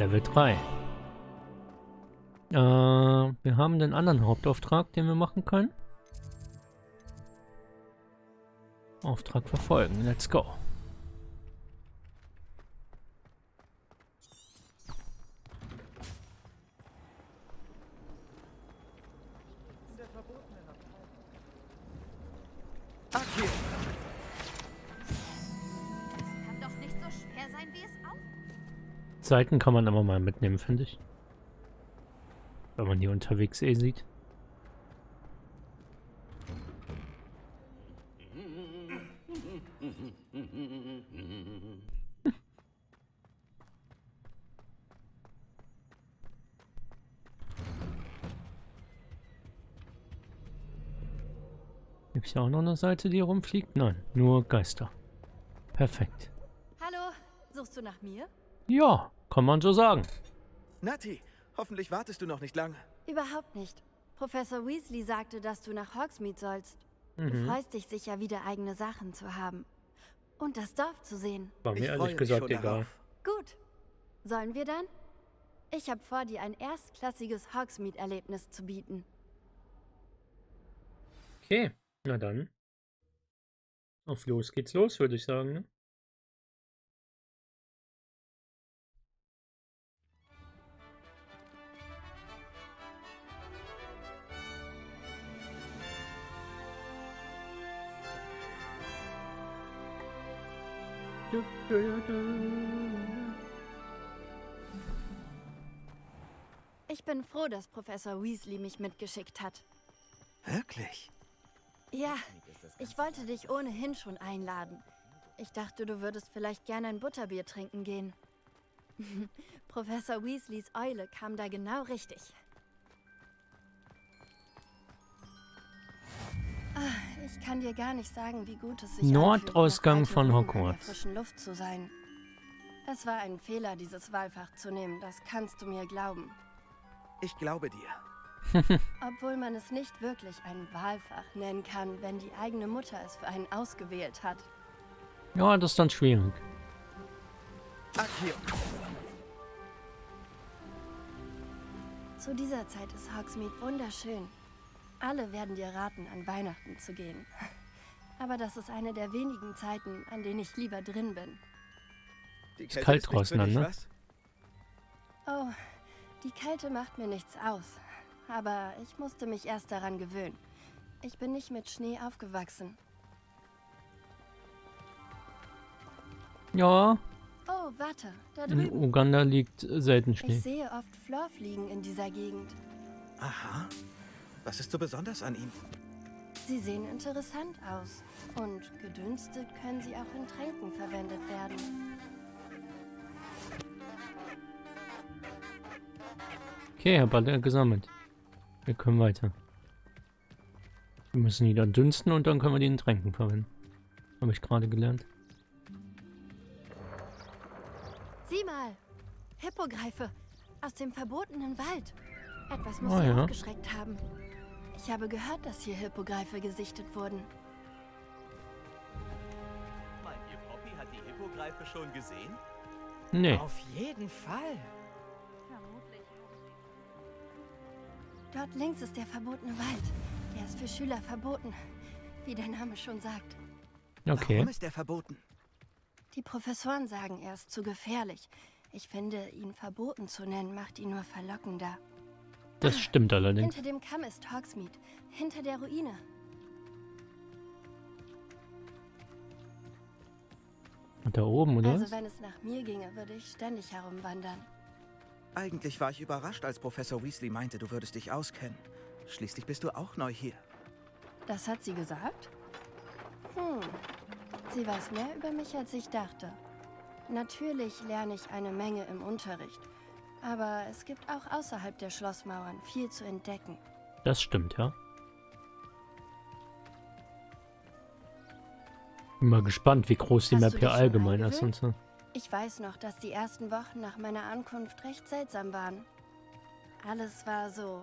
Level 3. Wir haben den anderen Hauptauftrag, den wir machen können. Auftrag verfolgen. Let's go. Seiten kann man aber mal mitnehmen, finde ich. Wenn man hier unterwegs eh sieht. Gibt es ja auch noch eine Seite, die rumfliegt? Nein, nur Geister. Perfekt. Hallo, suchst du nach mir? Ja. Kann man so sagen. Nati, hoffentlich wartest du noch nicht lang. Überhaupt nicht. Professor Weasley sagte, dass du nach Hogsmeade sollst. Mhm. Du freust dich sicher, wieder eigene Sachen zu haben. Und das Dorf zu sehen. War mir ehrlich gesagt egal. Gut. Sollen wir dann? Ich habe vor, dir ein erstklassiges Hogsmeade-Erlebnis zu bieten. Okay, na dann. Auf los geht's los, würde ich sagen, ne? Ich bin froh, dass Professor Weasley mich mitgeschickt hat. Wirklich? Ja, ich wollte dich ohnehin schon einladen. Ich dachte, du würdest vielleicht gerne ein Butterbier trinken gehen. Professor Weasleys Eule kam da genau richtig. Ich kann dir gar nicht sagen, wie gut es sich Nordausgang anfühlt, von Hogwarts. In der frischen Luft zu sein. Es war ein Fehler, dieses Wahlfach zu nehmen. Das kannst du mir glauben. Ich glaube dir. Obwohl man es nicht wirklich ein Wahlfach nennen kann, wenn die eigene Mutter es für einen ausgewählt hat. Ja, das ist dann schwierig. Akio. Zu dieser Zeit ist Hogsmeade wunderschön. Alle werden dir raten, an Weihnachten zu gehen. Aber das ist eine der wenigen Zeiten, an denen ich lieber drin bin. Es ist kalt draußen, ne? Oh, die Kälte macht mir nichts aus. Aber ich musste mich erst daran gewöhnen. Ich bin nicht mit Schnee aufgewachsen. Ja. Oh, warte, da drüben. In Uganda liegt selten Schnee. Ich sehe oft Florfliegen in dieser Gegend. Aha. Was ist so besonders an ihm? Sie sehen interessant aus. Und gedünstet können sie auch in Tränken verwendet werden. Okay, hab alle gesammelt. Wir können weiter. Wir müssen die dann dünsten und dann können wir die in Tränken verwenden. Habe ich gerade gelernt. Sieh mal! Hippogreife! Aus dem verbotenen Wald! Etwas muss sie aufgeschreckt haben. Ich habe gehört, dass hier Hippogreife gesichtet wurden. Meint ihr, Poppy hat die Hippogreife schon gesehen? Nee. Auf jeden Fall. Vermutlich. Dort links ist der verbotene Wald. Der ist für Schüler verboten, wie der Name schon sagt. Okay. Warum ist der verboten? Die Professoren sagen, er ist zu gefährlich. Ich finde, ihn verboten zu nennen, macht ihn nur verlockender. Das stimmt allerdings. Hinter dem Kamm ist Hogsmeade, hinter der Ruine. Und da oben, oder? Also wenn es nach mir ginge, würde ich ständig herumwandern. Eigentlich war ich überrascht, als Professor Weasley meinte, du würdest dich auskennen. Schließlich bist du auch neu hier. Das hat sie gesagt? Hm. Sie weiß mehr über mich, als ich dachte. Natürlich lerne ich eine Menge im Unterricht. Aber es gibt auch außerhalb der Schlossmauern viel zu entdecken. Das stimmt, ja. Bin mal gespannt, wie groß die Map hier allgemein ist und so. Ich weiß noch, dass die ersten Wochen nach meiner Ankunft recht seltsam waren. Alles war so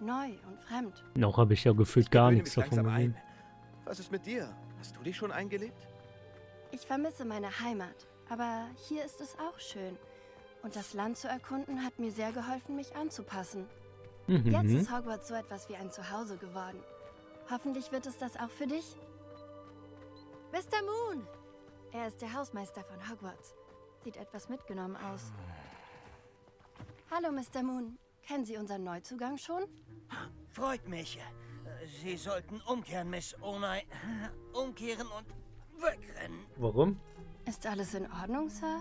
neu und fremd. Noch habe ich ja gefühlt gar nichts davon gesehen. Was ist mit dir? Hast du dich schon eingelebt? Ich vermisse meine Heimat, aber hier ist es auch schön. Und das Land zu erkunden hat mir sehr geholfen, mich anzupassen. Mhm. Jetzt ist Hogwarts so etwas wie ein Zuhause geworden. Hoffentlich wird es das auch für dich. Mr. Moon! Er ist der Hausmeister von Hogwarts. Sieht etwas mitgenommen aus. Hallo, Mr. Moon. Kennen Sie unseren Neuzugang schon? Freut mich. Sie sollten umkehren, Miss Onai. Umkehren und wegrennen. Warum? Ist alles in Ordnung, Sir?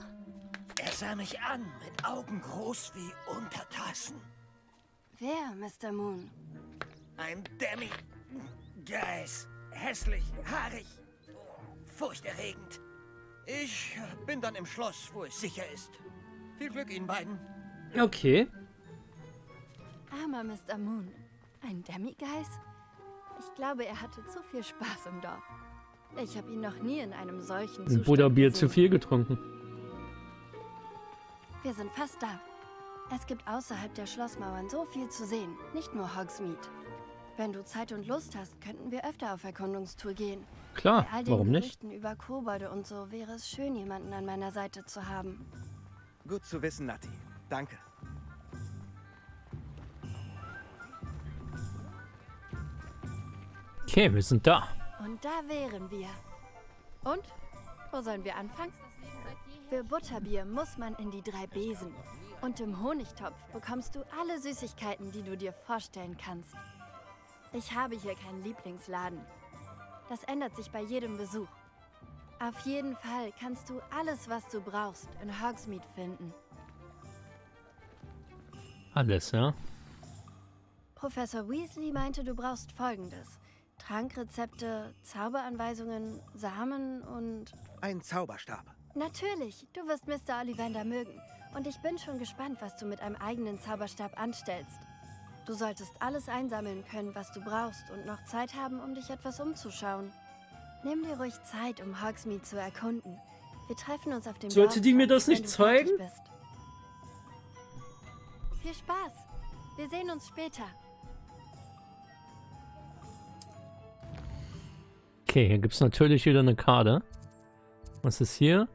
Er sah mich an, mit Augen groß wie Untertassen. Wer, Mr. Moon? Ein Demi-Geist. Hässlich, haarig, furchterregend. Ich bin dann im Schloss, wo es sicher ist. Viel Glück Ihnen beiden. Okay. Armer Mr. Moon. Ein Demi-Geist? Ich glaube, er hatte zu viel Spaß im Dorf. Ich habe ihn noch nie in einem solchen Zustand Butterbier zu viel getrunken. Wir sind fast da. Es gibt außerhalb der Schlossmauern so viel zu sehen, nicht nur Hogsmeade. Wenn du Zeit und Lust hast, könnten wir öfter auf Erkundungstour gehen. Klar, bei all den warum Gerüchten nicht? Über Kobolde und so wäre es schön, jemanden an meiner Seite zu haben. Gut zu wissen, Natti. Danke. Okay, wir sind da. Und da wären wir. Und? Wo sollen wir anfangen? Für Butterbier muss man in die 3 Besen. Und im Honigtopf bekommst du alle Süßigkeiten, die du dir vorstellen kannst. Ich habe hier keinen Lieblingsladen. Das ändert sich bei jedem Besuch. Auf jeden Fall kannst du alles, was du brauchst, in Hogsmeade finden. Alles, ja? Professor Weasley meinte, du brauchst Folgendes. Trankrezepte, Zauberanweisungen, Samen und... Ein Zauberstab. Natürlich, du wirst Mr. Ollivander mögen. Und ich bin schon gespannt, was du mit einem eigenen Zauberstab anstellst. Du solltest alles einsammeln können, was du brauchst und noch Zeit haben, um dich etwas umzuschauen. Nimm dir ruhig Zeit, um Hogsmeade zu erkunden. Wir treffen uns auf dem... Sollte die mir das nicht zeigen? Viel Spaß. Wir sehen uns später. Okay, hier gibt es natürlich wieder eine Karte. Was ist hier?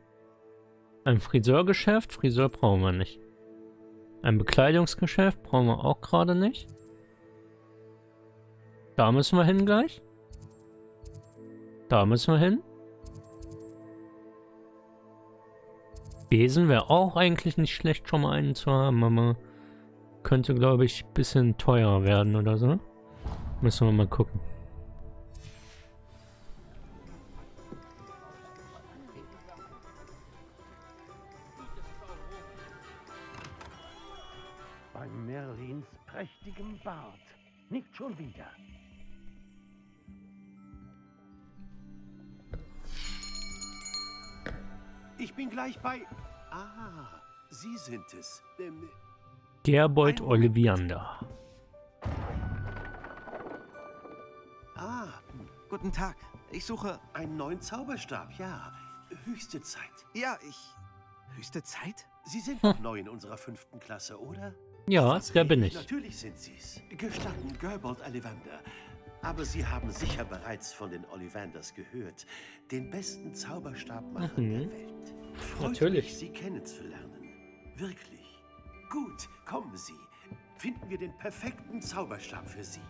Ein Friseurgeschäft. Friseur brauchen wir nicht. Ein Bekleidungsgeschäft brauchen wir auch gerade nicht. Da müssen wir hin gleich. Da müssen wir hin. Besen wäre auch eigentlich nicht schlecht, schon mal einen zu haben, aber könnte, glaube ich, ein bisschen teurer werden oder so. Müssen wir mal gucken. Merlins prächtigem Bart. Nicht schon wieder. Ich bin gleich bei... Ah, Sie sind es. Gerbold Ollivander. Ah, guten Tag. Ich suche einen neuen Zauberstab. Ja, höchste Zeit. Ja, ich... Höchste Zeit? Sie sind noch neu in unserer 5. Klasse, oder? Ja, der bin ich. Natürlich sind Sie's. Gestatten, Gerbold Ollivander. Aber Sie haben sicher bereits von den Ollivanders gehört. Den besten Zauberstabmacher der Welt. Freut mich, Sie kennenzulernen. Wirklich. Gut, kommen Sie. Finden wir den perfekten Zauberstab für Sie.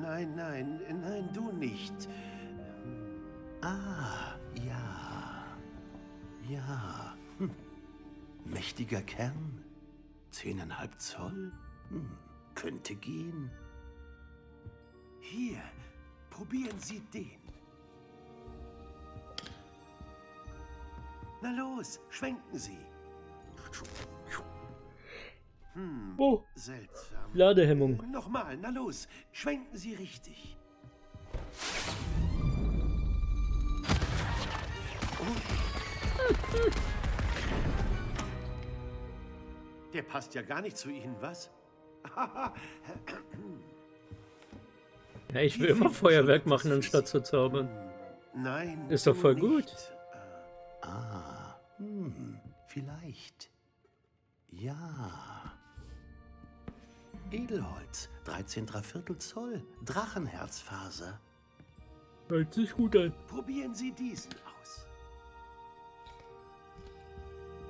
Nein, du nicht. Ah, ja. Mächtiger Kern? 10,5 Zoll? Könnte gehen. Hier, probieren Sie den. Na los, schwenken Sie. Oh, seltsam. Ladehemmung. Nochmal, na los, schwenken Sie richtig. Oh. Der passt ja gar nicht zu Ihnen, was? Ja, ich will immer Feuerwerk machen, anstatt zu zaubern. Nein. Ist doch voll gut. Ah, vielleicht. Ja. Edelholz, 13,75 Zoll, Drachenherzfaser. Hört sich gut an. Probieren Sie diesen aus.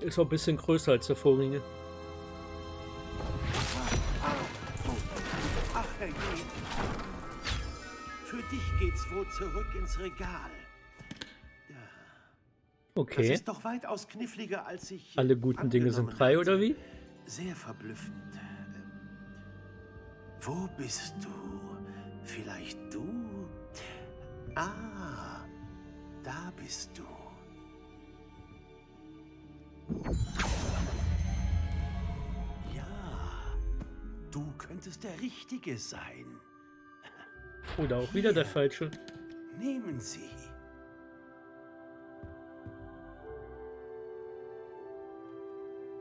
Ist auch ein bisschen größer als der vorige. Ach, Herrgott. Für dich geht's wohl zurück ins Regal. Okay. Das ist doch weitaus kniffliger, als ich. Alle guten Dinge sind drei, oder wie? Sehr verblüffend. Wo bist du? Vielleicht du? Ah, da bist du. Ja, du könntest der Richtige sein. Oder auch wieder der Falsche. Nehmen Sie.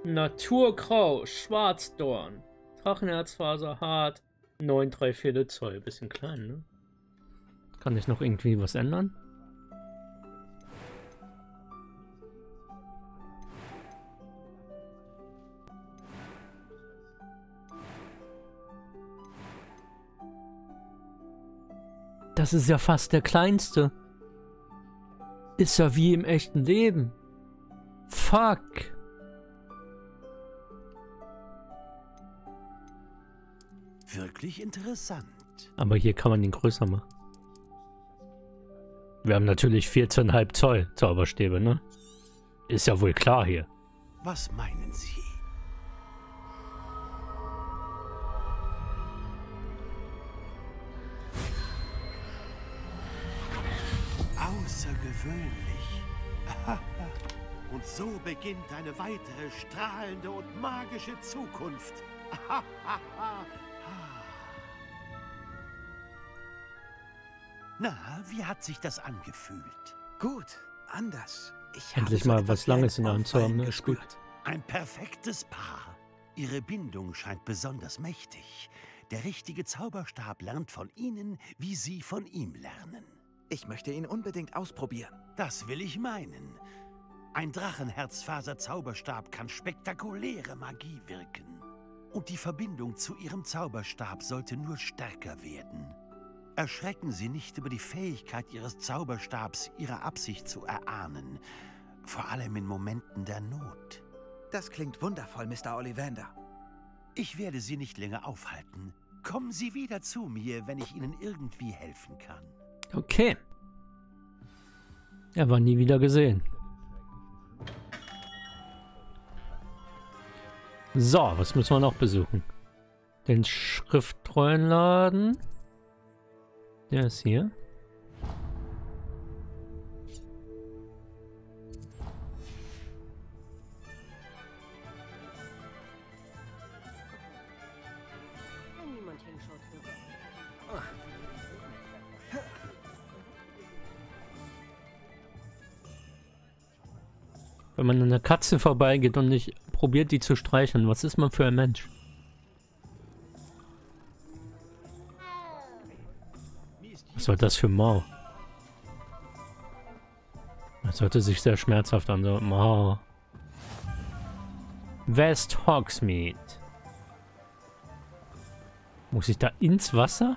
Naturgrau, Schwarzdorn, Drachenherzfaser, hart, 9,3 Zoll. Bisschen klein, ne? Kann ich noch irgendwie was ändern? Das ist ja fast der kleinste. Ist ja wie im echten Leben. Fuck. Wirklich interessant. Aber hier kann man ihn größer machen. Wir haben natürlich 14,5 Zoll Zauberstäbe, ne? Ist ja wohl klar hier. Was meinen Sie? Außergewöhnlich. Und so beginnt eine weitere strahlende und magische Zukunft. Na, wie hat sich das angefühlt? Gut, anders. Ich endlich mal was Langes in einem zu haben, ne? Ist gut. Ein perfektes Paar. Ihre Bindung scheint besonders mächtig. Der richtige Zauberstab lernt von Ihnen, wie Sie von ihm lernen. Ich möchte ihn unbedingt ausprobieren. Das will ich meinen. Ein Drachenherzfaser-Zauberstab kann spektakuläre Magie wirken. Und die Verbindung zu Ihrem Zauberstab sollte nur stärker werden. Erschrecken Sie nicht über die Fähigkeit Ihres Zauberstabs, Ihre Absicht zu erahnen. Vor allem in Momenten der Not. Das klingt wundervoll, Mr. Ollivander. Ich werde Sie nicht länger aufhalten. Kommen Sie wieder zu mir, wenn ich Ihnen irgendwie helfen kann. Okay. Er war nie wieder gesehen. So, was müssen wir noch besuchen? Den Schriftrollenladen. Der ist hier. Wenn niemand hinschaut, wenn man an einer Katze vorbeigeht und nicht probiert, die zu streicheln, was ist man für ein Mensch? Was war das für Mau? Das hörte sich sehr schmerzhaft an, so Mau. West Hogsmeade. Muss ich da ins Wasser?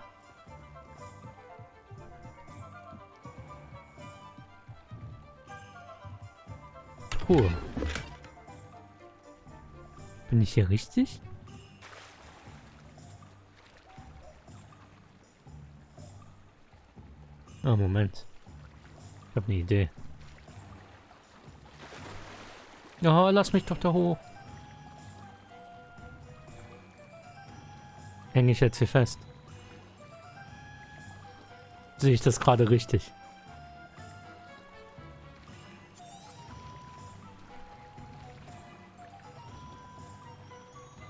Puh. Bin ich hier richtig? Oh, Moment. Ich habe eine Idee. Ja, lass mich doch da hoch. Hänge ich jetzt hier fest? Sehe ich das gerade richtig?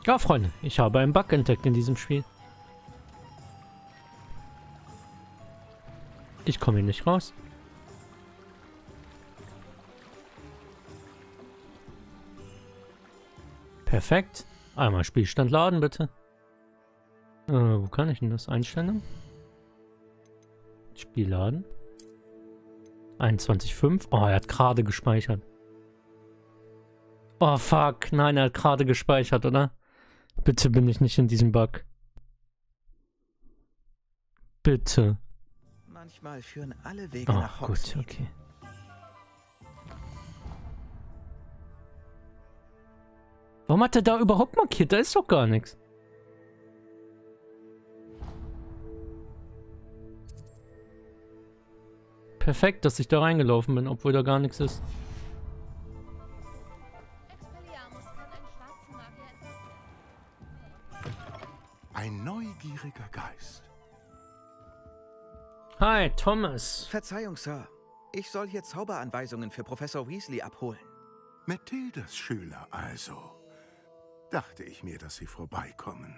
Ja, Freunde, ich habe einen Bug entdeckt in diesem Spiel. Ich komme hier nicht raus. Perfekt. Einmal Spielstand laden, bitte. Wo kann ich denn das? Einstellen? Spiel laden. 21,5. Oh, er hat gerade gespeichert. Oh, fuck. Nein, er hat gerade gespeichert, oder? Bitte bin ich nicht in diesem Bug. Bitte. Manchmal führen alle Wege nach Hogsmeade. Gut, okay. Warum hat er da überhaupt markiert? Da ist doch gar nichts. Perfekt, dass ich da reingelaufen bin, obwohl da gar nichts ist. Ein neugieriger Geist. Hi, Thomas. Verzeihung, Sir. Ich soll hier Zauberanweisungen für Professor Weasley abholen. Mathildas Schüler also. Dachte ich mir, dass Sie vorbeikommen.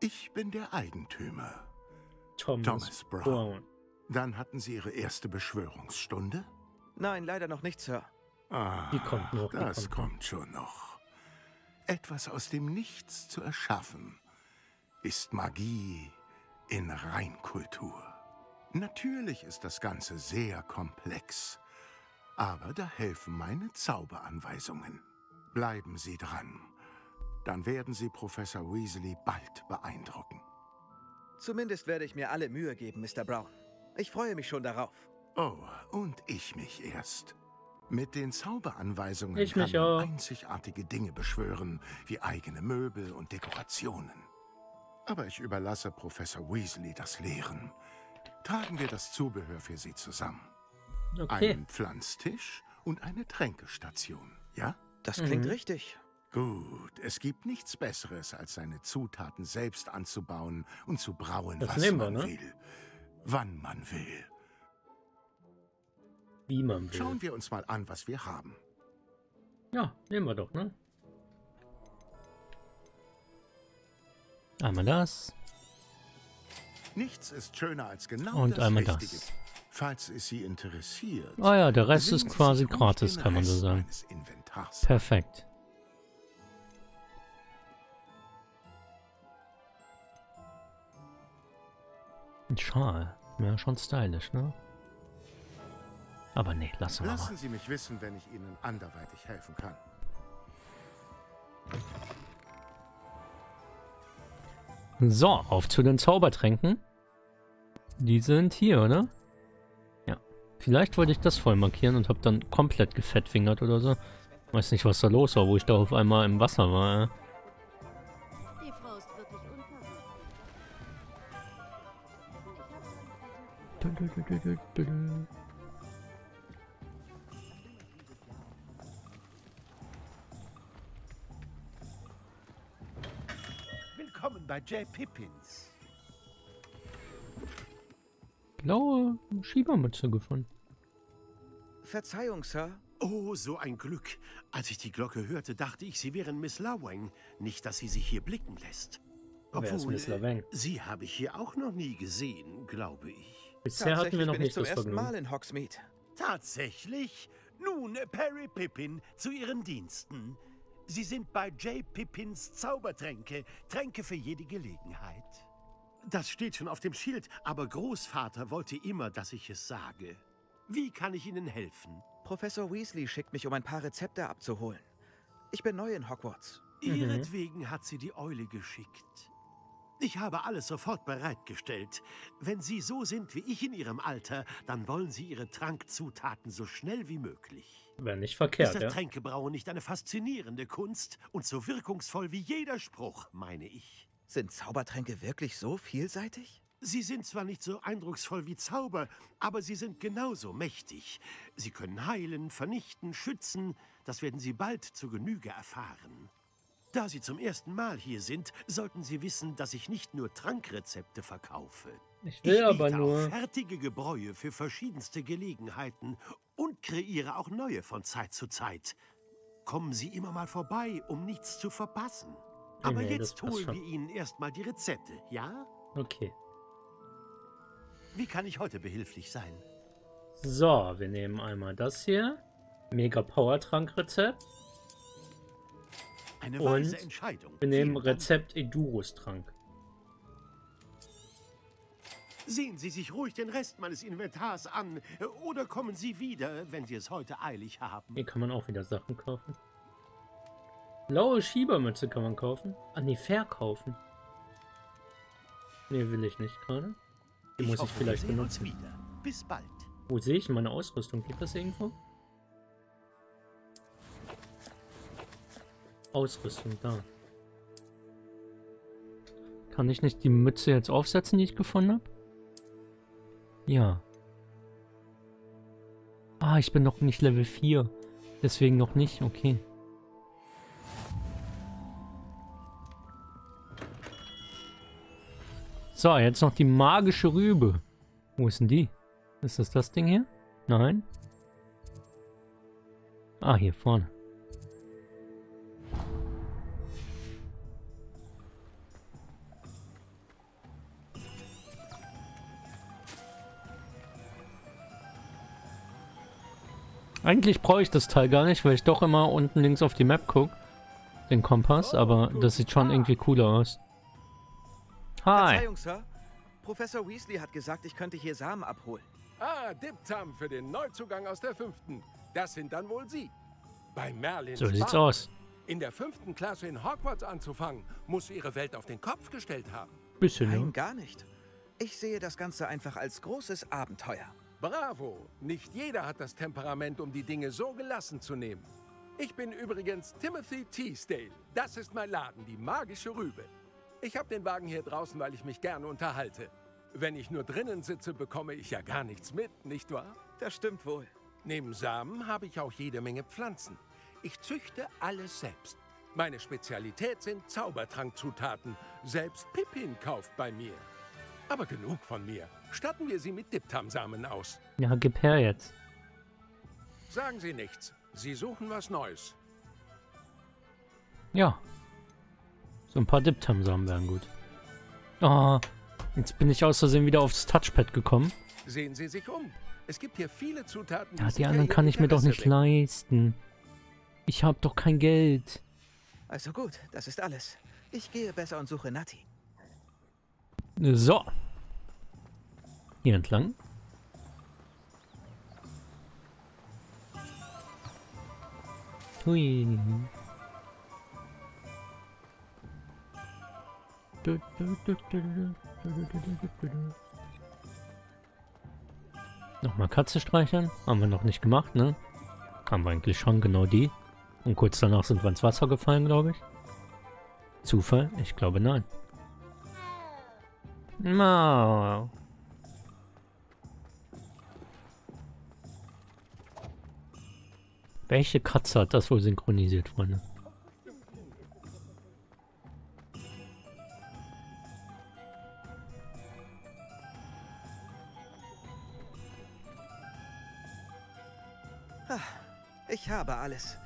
Ich bin der Eigentümer. Thomas Brown. Dann hatten Sie Ihre erste Beschwörungsstunde? Nein, leider noch nicht, Sir. Ah, die kommt noch. Das kommt schon noch. Etwas aus dem Nichts zu erschaffen, ist Magie in Reinkultur. Natürlich ist das Ganze sehr komplex, aber da helfen meine Zauberanweisungen. Bleiben Sie dran, dann werden Sie Professor Weasley bald beeindrucken. Zumindest werde ich mir alle Mühe geben, Mr. Brown. Ich freue mich schon darauf. Oh, und ich mich erst. Mit den Zauberanweisungen kann man einzigartige Dinge beschwören, wie eigene Möbel und Dekorationen. Aber ich überlasse Professor Weasley das Lehren. Tragen wir das Zubehör für Sie zusammen. Okay. Einen Pflanztisch und eine Tränkestation, ja? Das klingt richtig. Gut, es gibt nichts Besseres, als seine Zutaten selbst anzubauen und zu brauen, was man will, wann man will. Wie man will. Schauen wir uns mal an, was wir haben. Ja, nehmen wir doch, ne? Einmal das. Nichts ist schöner als genau das Richtige. Falls es Sie interessiert. Ah ja, der Rest ist quasi gratis, kann man so sagen. Perfekt. Ein Schal. Ja, schon stylisch, ne? Aber nee, lassen wir mal. Lassen Sie mich wissen, wenn ich Ihnen anderweitig helfen kann. So, auf zu den Zaubertränken. Die sind hier, oder? Ja. Vielleicht wollte ich das voll markieren und habe dann komplett gefettfingert oder so. Weiß nicht, was da los war, wo ich da auf einmal im Wasser war. Die Frau ist wirklich unverrückt. Bei J. Pippins. Blaue Schiebermütze gefunden. Verzeihung, Sir. Oh, so ein Glück. Als ich die Glocke hörte, dachte ich, Sie wären Miss Lawang. Nicht, dass sie sich hier blicken lässt. Obwohl, Sie habe ich hier auch noch nie gesehen, glaube ich. Bisher hatten wir noch nicht das Vergnügen. Tatsächlich bin ich zum ersten Mal in Hogsmeade. Tatsächlich? Nun, Parry Pippin, zu Ihren Diensten. Sie sind bei J. Pippins Zaubertränke. Tränke für jede Gelegenheit. Das steht schon auf dem Schild, aber Großvater wollte immer, dass ich es sage. Wie kann ich Ihnen helfen? Professor Weasley schickt mich, um ein paar Rezepte abzuholen. Ich bin neu in Hogwarts. Ihretwegen hat sie die Eule geschickt. Ich habe alles sofort bereitgestellt. Wenn Sie so sind wie ich in Ihrem Alter, dann wollen Sie Ihre Trankzutaten so schnell wie möglich. Wäre nicht verkehrt, ja. Ist das Tränkebrauen nicht eine faszinierende Kunst und so wirkungsvoll wie jeder Spruch, meine ich? Sind Zaubertränke wirklich so vielseitig? Sie sind zwar nicht so eindrucksvoll wie Zauber, aber sie sind genauso mächtig. Sie können heilen, vernichten, schützen. Das werden Sie bald zu Genüge erfahren. Da Sie zum ersten Mal hier sind, sollten Sie wissen, dass ich nicht nur Trankrezepte verkaufe. Ich biete auch fertige Gebräue für verschiedenste Gelegenheiten und kreiere auch neue von Zeit zu Zeit. Kommen Sie immer mal vorbei, um nichts zu verpassen. Aber jetzt holen wir Ihnen erstmal die Rezepte, ja? Okay. Wie kann ich heute behilflich sein? So, wir nehmen einmal das hier. Mega-Power-Trank-Rezept. Eine weise Entscheidung. Wir nehmen Rezept Edurus Trank. Sehen Sie sich ruhig den Rest meines Inventars an oder kommen Sie wieder, wenn Sie es heute eilig haben. Hier kann man auch wieder Sachen kaufen. Blaue Schiebermütze kann man kaufen. Ah, nee, verkaufen. Nee, will ich nicht gerade. Die muss ich vielleicht benutzen. Wieder. Bis bald. Wo sehe ich meine Ausrüstung? Gibt das irgendwo? Ausrüstung da. Kann ich nicht die Mütze jetzt aufsetzen, die ich gefunden habe? Ja. Ah, ich bin noch nicht Level 4. Deswegen noch nicht, okay. So, jetzt noch die magische Rübe. Wo ist denn die? Ist das das Ding hier? Nein. Ah, hier vorne. Eigentlich brauche ich das Teil gar nicht, weil ich doch immer unten links auf die Map gucke. Den Kompass, aber das sieht schon irgendwie cooler aus. Hi! Verzeihung, Sir. Professor Weasley hat gesagt, ich könnte hier Samen abholen. Ah, Diptam für den Neuzugang aus der 5. Das sind dann wohl Sie. Bei Merlin. So sieht's aus. In der 5. Klasse in Hogwarts anzufangen, muss Ihre Welt auf den Kopf gestellt haben. Bisschen, nein, gar nicht. Ich sehe das Ganze einfach als großes Abenteuer. Bravo! Nicht jeder hat das Temperament, um die Dinge so gelassen zu nehmen. Ich bin übrigens Timothy Teasdale. Das ist mein Laden, die magische Rübe. Ich habe den Wagen hier draußen, weil ich mich gerne unterhalte. Wenn ich nur drinnen sitze, bekomme ich ja gar nichts mit, nicht wahr? Das stimmt wohl. Neben Samen habe ich auch jede Menge Pflanzen. Ich züchte alles selbst. Meine Spezialität sind Zaubertrankzutaten. Selbst Pippin kauft bei mir. Aber genug von mir. Statten wir sie mit Diptam-Samen aus. Ja, gib her jetzt. Sagen Sie nichts. Sie suchen was Neues. Ja. So ein paar Diptam-Samen wären gut. Oh, jetzt bin ich aus Versehen wieder aufs Touchpad gekommen. Sehen Sie sich um. Es gibt hier viele Zutaten. Ja, die anderen kann ich mir doch nicht leisten. Ich habe doch kein Geld. Also gut, das ist alles. Ich gehe besser und suche Natti. So. Hier entlang. Hui. Nochmal Katze streichern. Haben wir noch nicht gemacht, ne? Haben wir eigentlich schon, genau die. Und kurz danach sind wir ins Wasser gefallen, glaube ich. Zufall? Ich glaube nein. No. Welche Katze hat das wohl synchronisiert, Freunde? Ich habe alles.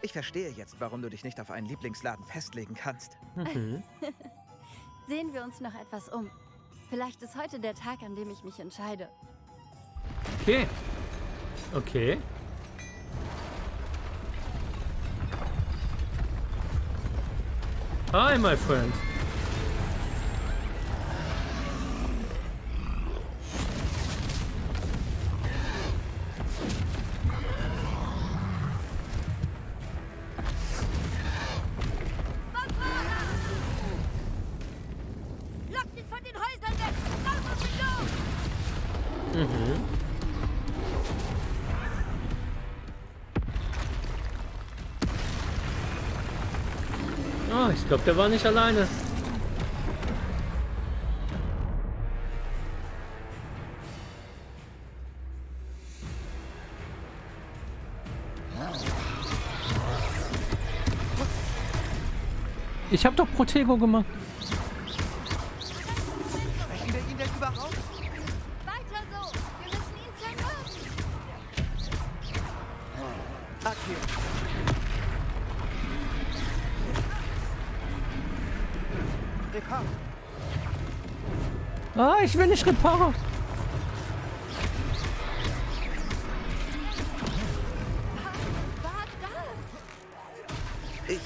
Ich verstehe jetzt, warum du dich nicht auf einen Lieblingsladen festlegen kannst. Mhm. Sehen wir uns noch etwas um. Vielleicht ist heute der Tag, an dem ich mich entscheide. Okay. Okay. Hi, my friend. Ich glaube, der war nicht alleine. Ich habe doch Protego gemacht. Sprechen wir ihn denn überhaupt? Weiter so. Wir müssen ihn zermürben. Okay. Reparo. Ah, ich will nicht Reparo. Ich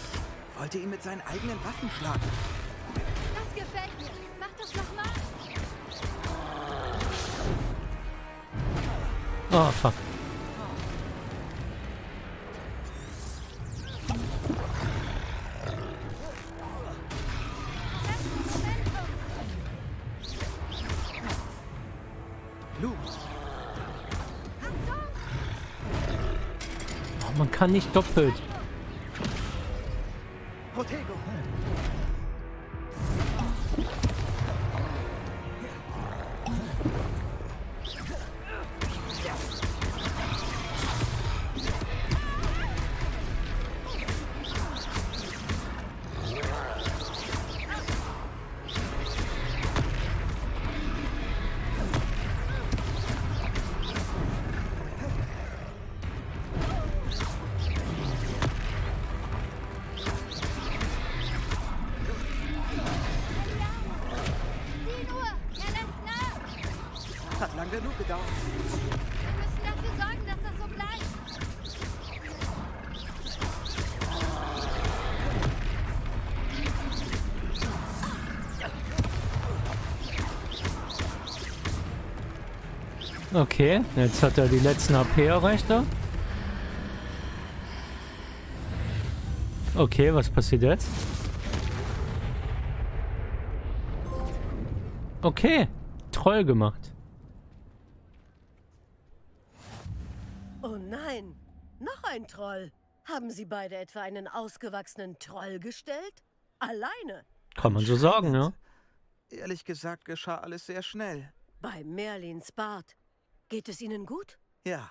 wollte ihn mit seinen eigenen Waffen schlagen. Das gefällt mir. Mach das nochmal. Oh, fuck. Man kann nicht doppelt. da. Wir müssen dafür sorgen, dass das so bleibt. Okay, jetzt hat er die letzten AP erreicht. Okay, was passiert jetzt? Okay, Troll gemacht. Oh nein, noch ein Troll. Haben Sie beide etwa einen ausgewachsenen Troll gestellt? Alleine? Kann man so sagen, ja. Ehrlich gesagt geschah alles sehr schnell. Bei Merlins Bart. Geht es Ihnen gut? Ja,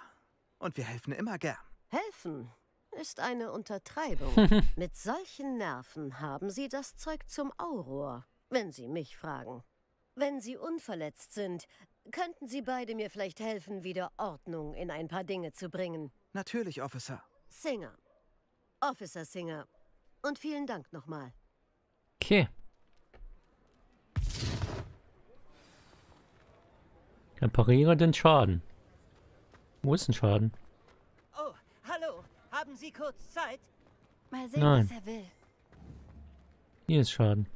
und wir helfen immer gern. Helfen? Ist eine Untertreibung. Mit solchen Nerven haben Sie das Zeug zum Auror, wenn Sie mich fragen. Wenn Sie unverletzt sind, könnten Sie beide mir vielleicht helfen, wieder Ordnung in ein paar Dinge zu bringen. Natürlich, Officer. Singer. Officer Singer. Und vielen Dank nochmal. Okay. Repariere den Schaden. Wo ist ein Schaden? Oh, hallo. Haben Sie kurz Zeit? Mal sehen, nein, was er will. Hier ist Schaden.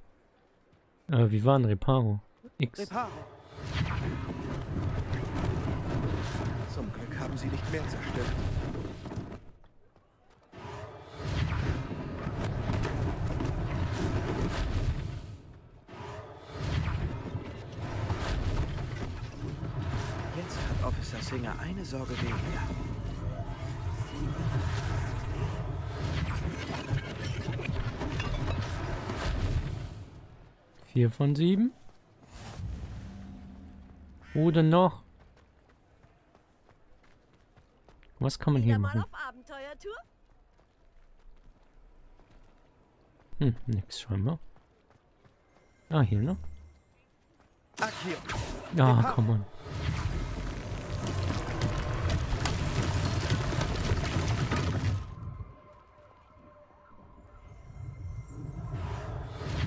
Aber wie war ein Reparo? X. Reparo. Zum Glück haben sie nicht mehr zerstört. Jetzt hat Officer Singer eine Sorge weniger. Vier von sieben. Oder noch. Was kann man hier machen? Auf Abenteuertour? Hm, nix scheinbar. Ah, hier, ne? Ah, komm on.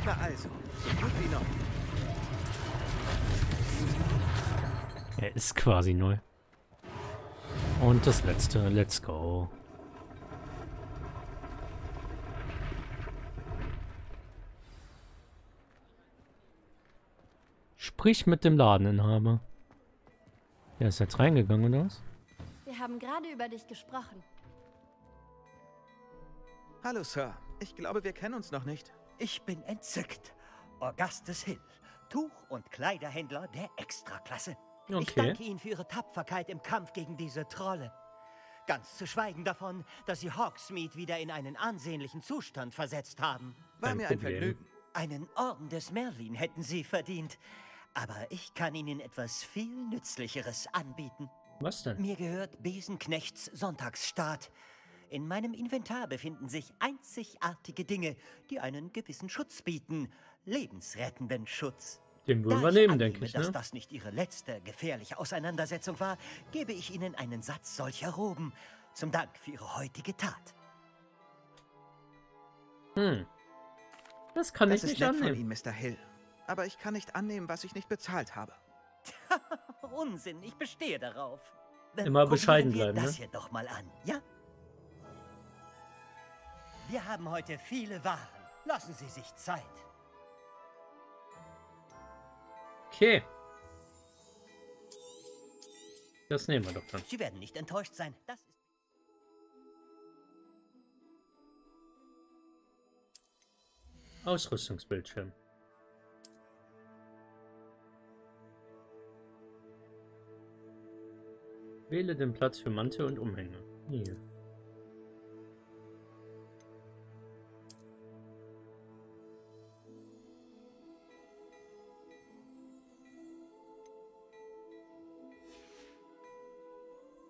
Na also, so gut wie neu. Er ist quasi neu. Und das letzte. Let's go. Sprich mit dem Ladeninhaber. Der ist jetzt reingegangen, oder was? Wir haben gerade über dich gesprochen. Hallo, Sir. Ich glaube, wir kennen uns noch nicht. Ich bin entzückt. Augustus Hill, Tuch- und Kleiderhändler der Extraklasse. Okay. Ich danke Ihnen für Ihre Tapferkeit im Kampf gegen diese Trolle. Ganz zu schweigen davon, dass Sie Hogsmeade wieder in einen ansehnlichen Zustand versetzt haben. War mir ein Vergnügen. Einen Orden des Merlin hätten Sie verdient. Aber ich kann Ihnen etwas viel Nützlicheres anbieten. Was denn? Mir gehört Besenknechts Sonntagsstart. In meinem Inventar befinden sich einzigartige Dinge, die einen gewissen Schutz bieten. Lebensrettenden Schutz. Den würden wir nehmen, denke ich, ne? Dass das nicht Ihre letzte gefährliche Auseinandersetzung war, gebe ich Ihnen einen Satz solcher Roben. Zum Dank für Ihre heutige Tat. Hm. Das kann ich nicht annehmen. Das ist nett von Ihnen, Mr. Hill. Aber ich kann nicht annehmen, was ich nicht bezahlt habe. Unsinn, ich bestehe darauf. Immer bescheiden bleiben, ne? Gucken wir das hier doch mal an, ja? Wir haben heute viele Waren. Lassen Sie sich Zeit. Okay. Das nehmen wir doch dann. Sie werden nicht enttäuscht sein. Das ist... Ausrüstungsbildschirm. Wähle den Platz für Mantel und Umhänge. Hier.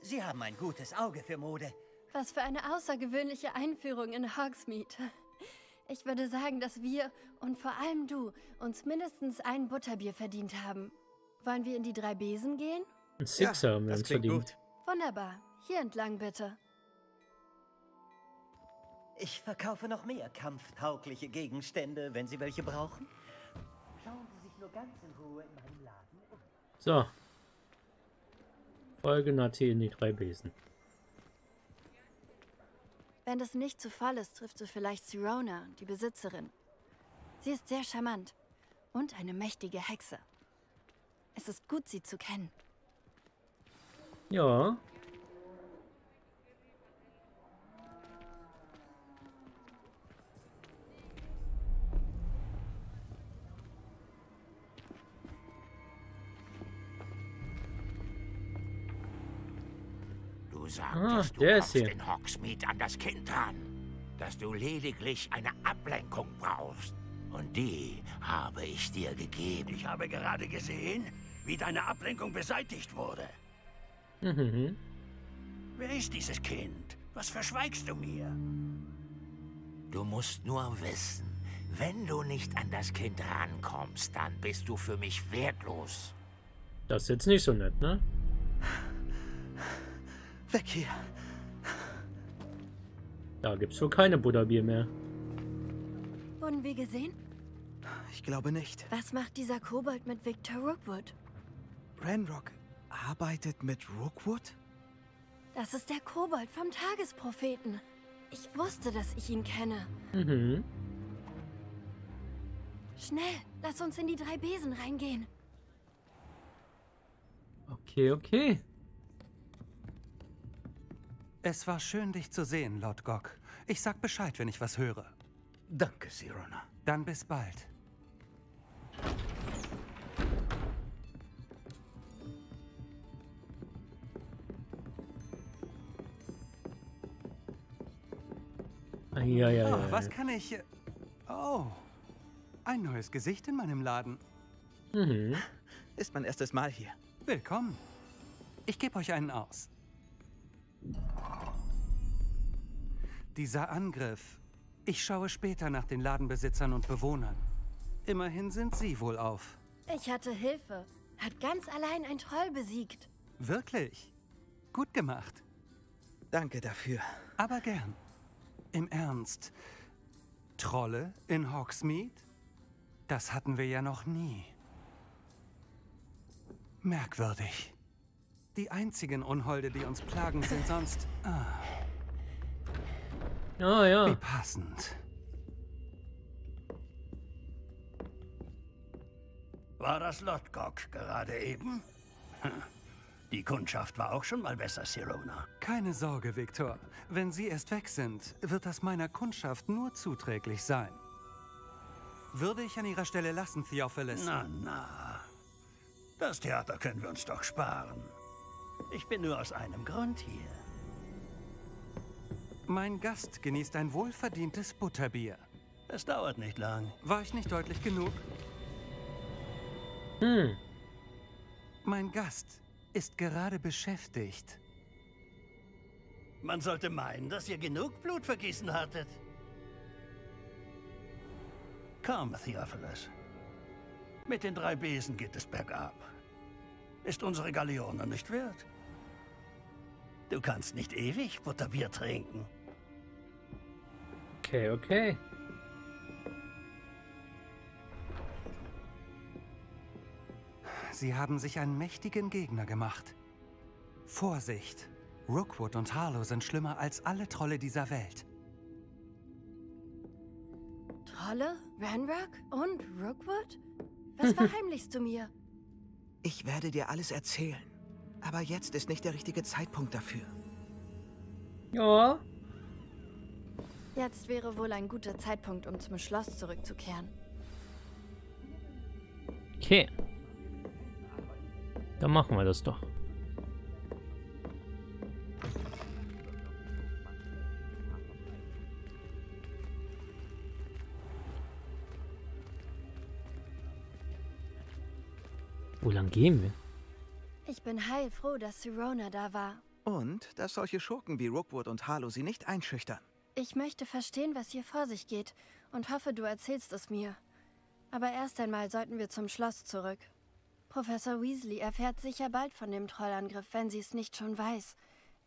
Sie haben ein gutes Auge für Mode. Was für eine außergewöhnliche Einführung in Hogsmeade. Ich würde sagen, dass wir und vor allem du uns mindestens ein Butterbier verdient haben. Wollen wir in die 3 Besen gehen? Ein Sixer haben wir uns verdient. Wunderbar. Hier entlang bitte. Ich verkaufe noch mehr kampftaugliche Gegenstände, wenn Sie welche brauchen. Schauen Sie sich nur ganz in Ruhe in meinem Laden um. So. Folge Nathalie in die drei Besen. Wenn das nicht zu Fall ist, triffst du vielleicht Sirona, die Besitzerin. Sie ist sehr charmant und eine mächtige Hexe. Es ist gut, sie zu kennen. Ja. Sagtest, du kommst in Hogsmeade an das Kind ran, dass du lediglich eine Ablenkung brauchst. Und die habe ich dir gegeben. Ich habe gerade gesehen, wie deine Ablenkung beseitigt wurde. Mhm. Wer ist dieses Kind? Was verschweigst du mir? Du musst nur wissen, wenn du nicht an das Kind rankommst, dann bist du für mich wertlos. Das ist jetzt nicht so nett, ne? Weg hier. Da gibt's wohl keine Butterbier mehr. Wurden wir gesehen? Ich glaube nicht. Was macht dieser Kobold mit Victor Rookwood? Brandrock arbeitet mit Rookwood? Das ist der Kobold vom Tagespropheten. Ich wusste, dass ich ihn kenne. Mhm. Schnell, lass uns in die drei Besen reingehen. Okay, okay. Es war schön, dich zu sehen, Lord Gog. Ich sag Bescheid, wenn ich was höre. Danke, Sirona. Dann bis bald. Ja, ja, oh, was kann ich... Oh, ein neues Gesicht in meinem Laden. Mhm. Ist mein erstes Mal hier. Willkommen. Ich gebe euch einen aus. Dieser Angriff. Ich schaue später nach den Ladenbesitzern und Bewohnern. Immerhin sind sie wohlauf. Ich hatte Hilfe. Hat ganz allein ein Troll besiegt. Wirklich? Gut gemacht. Danke dafür. Aber gern. Im Ernst. Trolle in Hogsmeade? Das hatten wir ja noch nie. Merkwürdig. Die einzigen Unholde, die uns plagen, sind sonst... Ah. Oh, ja. Wie passend. War das Lord Gog gerade eben? Die Kundschaft war auch schon mal besser, Sirona. Keine Sorge, Victor. Wenn Sie erst weg sind, wird das meiner Kundschaft nur zuträglich sein. Würde ich an Ihrer Stelle lassen, Theophilus. Na, na. Das Theater können wir uns doch sparen. Ich bin nur aus einem Grund hier. Mein Gast genießt ein wohlverdientes Butterbier. Es dauert nicht lang. War ich nicht deutlich genug? Hm. Mein Gast ist gerade beschäftigt. Man sollte meinen, dass ihr genug Blut vergießen hattet. Komm, Theophilus. Mit den drei Besen geht es bergab. Ist unsere Galeone nicht wert? Du kannst nicht ewig Butterbier trinken. Okay, okay. Sie haben sich einen mächtigen Gegner gemacht. Vorsicht! Rookwood und Harlow sind schlimmer als alle Trolle dieser Welt. Trolle? Ranrok? Und Rookwood? Was verheimlichst du mir? Ich werde dir alles erzählen. Aber jetzt ist nicht der richtige Zeitpunkt dafür. Ja. Jetzt wäre wohl ein guter Zeitpunkt, um zum Schloss zurückzukehren. Okay. Dann machen wir das doch. Wo lang gehen wir? Ich bin heilfroh, dass Sirona da war. Und dass solche Schurken wie Rookwood und Harlow sie nicht einschüchtern. Ich möchte verstehen, was hier vor sich geht und hoffe, du erzählst es mir. Aber erst einmal sollten wir zum Schloss zurück. Professor Weasley erfährt sicher bald von dem Trollangriff, wenn sie es nicht schon weiß.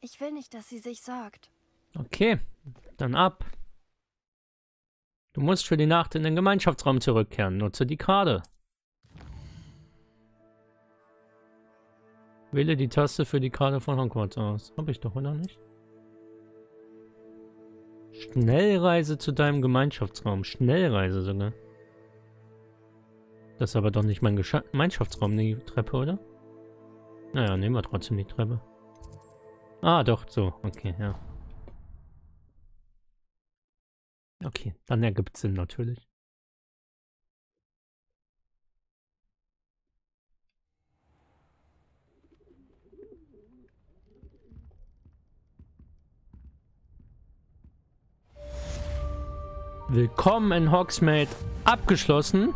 Ich will nicht, dass sie sich sorgt. Okay, dann ab. Du musst für die Nacht in den Gemeinschaftsraum zurückkehren. Nutze die Karte. Wähle die Taste für die Karte von Hogwarts aus. Hab ich doch noch nicht. Schnellreise zu deinem Gemeinschaftsraum. Schnellreise sogar. Das ist aber doch nicht mein Gemeinschaftsraum, die Treppe, oder? Naja, nehmen wir trotzdem die Treppe. Ah, doch, so. Okay, ja. Okay, dann ergibt es Sinn natürlich. Willkommen in Hogsmeade. Abgeschlossen.